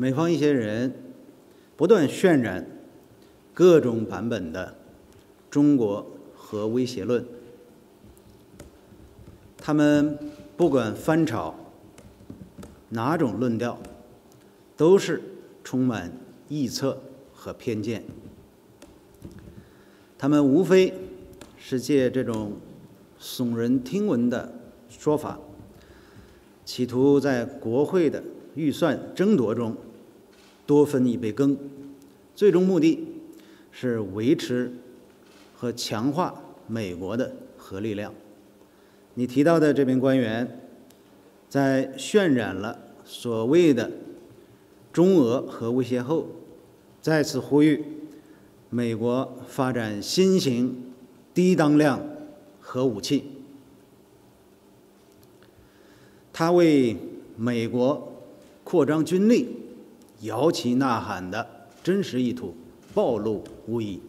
美方一些人不断渲染各种版本的中国核威胁论，他们不管翻炒哪种论调，都是充满臆测和偏见。他们无非是借这种耸人听闻的说法，企图在国会的预算争夺中多分一杯羹，最终目的是维持和强化美国的核力量。你提到的这名官员，在渲染了所谓的中俄核威胁后，再次呼吁美国发展新型低当量核武器。他为美国扩张军力摇旗呐喊的真实意图暴露无遗。